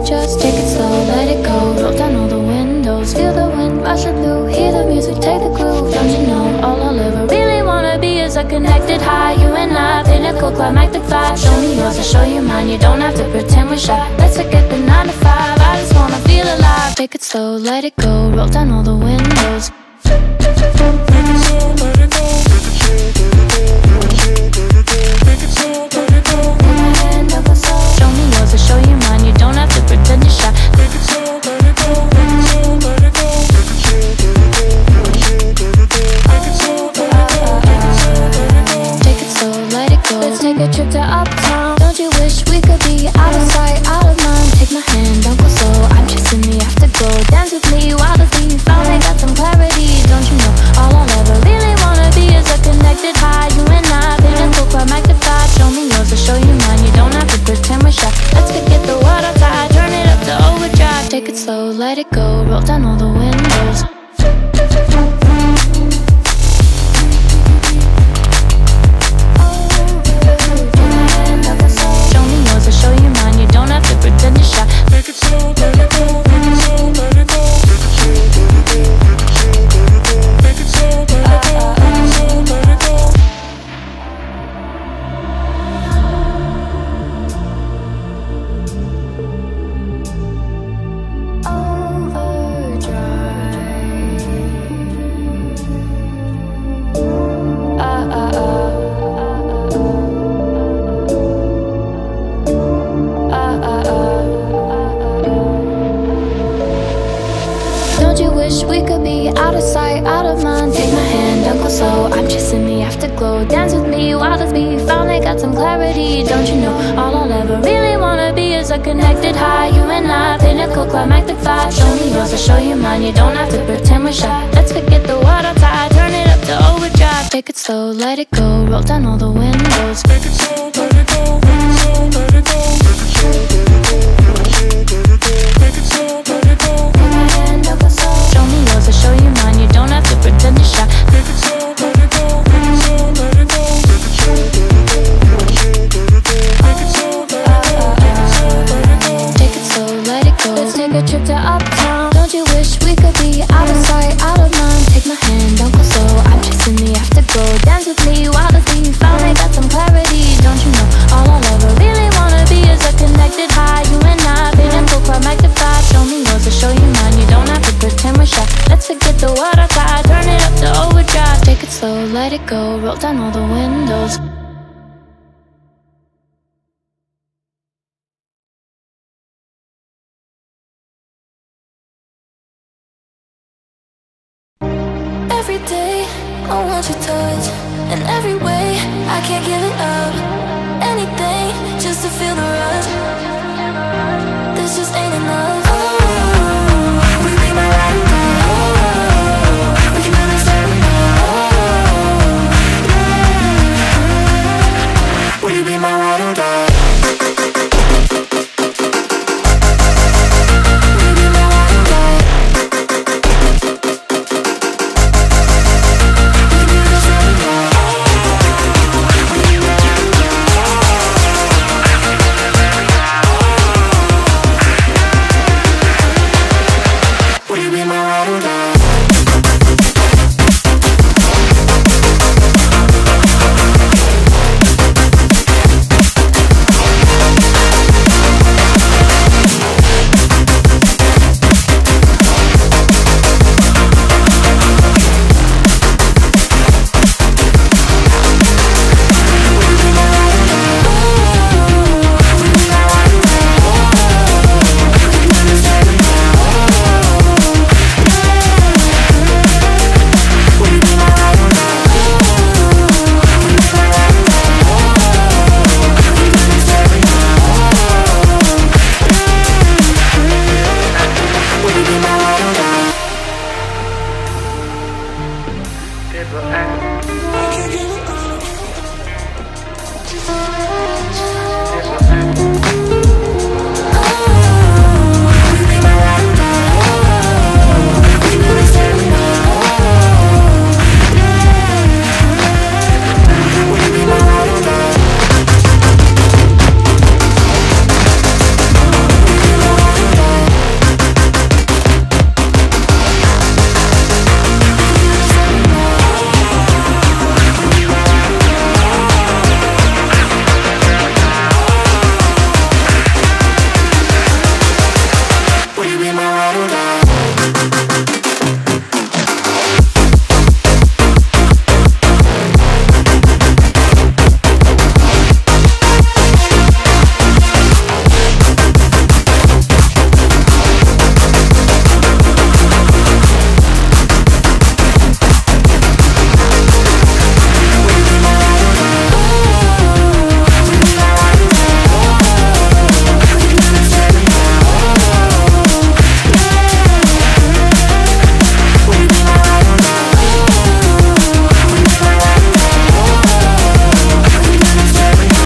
it, just take it slow, let it go. Roll down all the windows, feel the wind, rush the blue. Hear the music, take the groove. Don't you know, all I'll ever really wanna be is a connected high. You and I, pinnacle, climactic vibe. Show me yours, I'll show you mine, you don't have to pretend we're shy. Let's forget the 9 to 5, I just wanna feel alive. Take it slow, let it go, roll down all the windows. Just ain't enough.